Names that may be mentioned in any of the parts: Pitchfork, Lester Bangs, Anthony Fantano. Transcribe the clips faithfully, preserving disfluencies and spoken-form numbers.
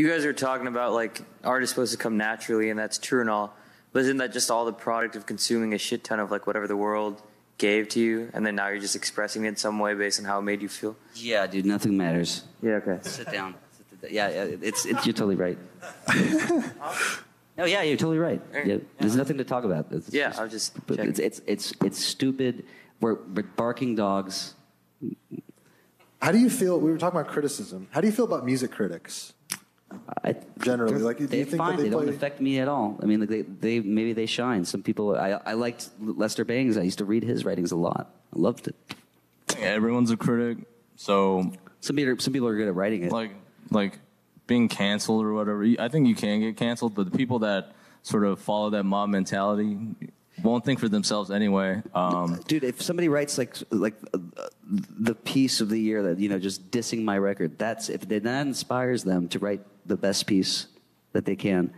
you guys are talking about like art is supposed to come naturally, and that's true and all, but isn't that just all the product of consuming a shit ton of like whatever the world gave to you, and then now you're just expressing it in some way based on how it made you feel? Yeah, dude, nothing matters. Yeah, okay. Sit down. Yeah, it's, it's you're totally right. No, yeah, you're totally right. Yeah, yeah. There's nothing to talk about. It's, yeah, I was just it's, it's it's it's stupid. We're we're barking dogs. How do you feel? We were talking about criticism. How do you feel about music critics? I, Generally, like do you think fine. That they, they don't affect me at all. I mean, like they, they maybe they shine. Some people. I I liked Lester Bangs. I used to read his writings a lot. I loved it. Everyone's a critic, so some people are, some people are good at writing it. Like like being canceled or whatever. I think you can get canceled, but the people that sort of follow that mob mentality won't think for themselves anyway. Um, Dude, if somebody writes like like uh, the piece of the year that, you know, just dissing my record, that's if that inspires them to write the best piece that they can,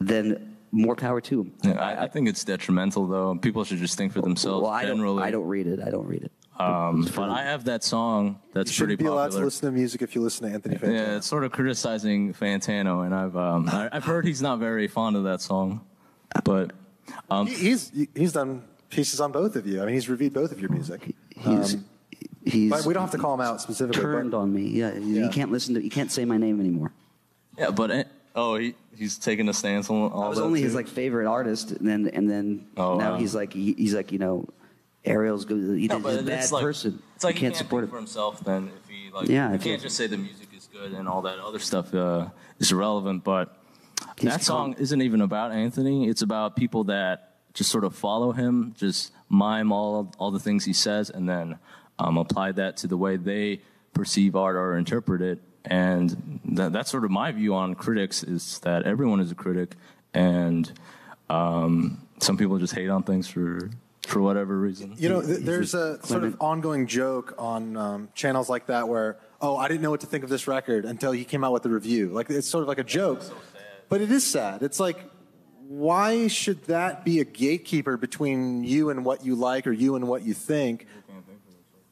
then more power to them. Yeah, I, I think it's detrimental though. People should just think for themselves. Well, I generally. Don't, I don't read it. I don't read it. Um, I have that song that's you pretty popular. You should be allowed to listen to music if you listen to Anthony Fantano. Yeah, it's sort of criticizing Fantano, and I've um, I, I've heard he's not very fond of that song, but. Um, he, he's he's done pieces on both of you. I mean, he's reviewed both of your music. He's, um, he's but we don't have to call him out specifically. Turned but, on me. Yeah, yeah, you can't listen to. You can't say my name anymore. Yeah, but oh, he he's taking a stance on all. I was that only too. his like favorite artist, and then and then oh, now wow. he's like he, he's like you know, Ariel's good. He's yeah, a bad it's like, person. It's like he can't, can't support it for himself. Then if he like, yeah, he can't just say the music is good and all that other stuff uh, is irrelevant, but. He's that song calm. isn't even about Anthony. It's about people that just sort of follow him, just mime all all the things he says, and then um, apply that to the way they perceive art or interpret it. And that, that's sort of my view on critics, is that everyone is a critic, and um, some people just hate on things for for whatever reason. You know, th there's a sort of ongoing joke on um, channels like that where, oh, I didn't know what to think of this record until he came out with the review. Like it's sort of like a joke. But it is sad. It's like, why should that be a gatekeeper between you and what you like or you and what you think?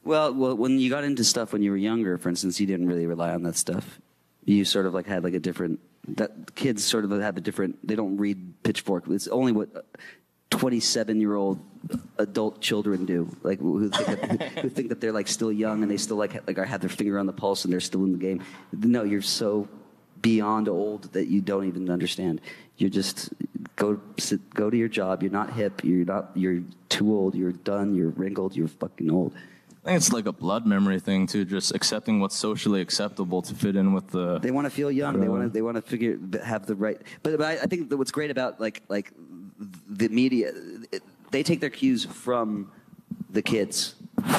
Well, well, when you got into stuff when you were younger, for instance, you didn't really rely on that stuff. You sort of like had like a different, that kids sort of have a different, they don't read Pitchfork. It's only what twenty-seven-year-old adult children do, like who think, that, who think that they're like still young and they still like like have their finger on the pulse and they're still in the game. No, you're so... beyond old that you don't even understand. You just go sit, go to your job. You're not hip. You're not. You're too old. You're done. You're wrinkled. You're fucking old. I think it's like a blood memory thing too. Just accepting what's socially acceptable to fit in with the. They want to feel young. They want to. They want to figure have the right. But, but I, I think that what's great about like like the media, it, they take their cues from the kids,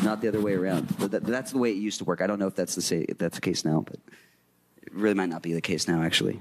not the other way around. That, that's the way it used to work. I don't know if that's the say if that's the case now, but. Really might not be the case now, actually.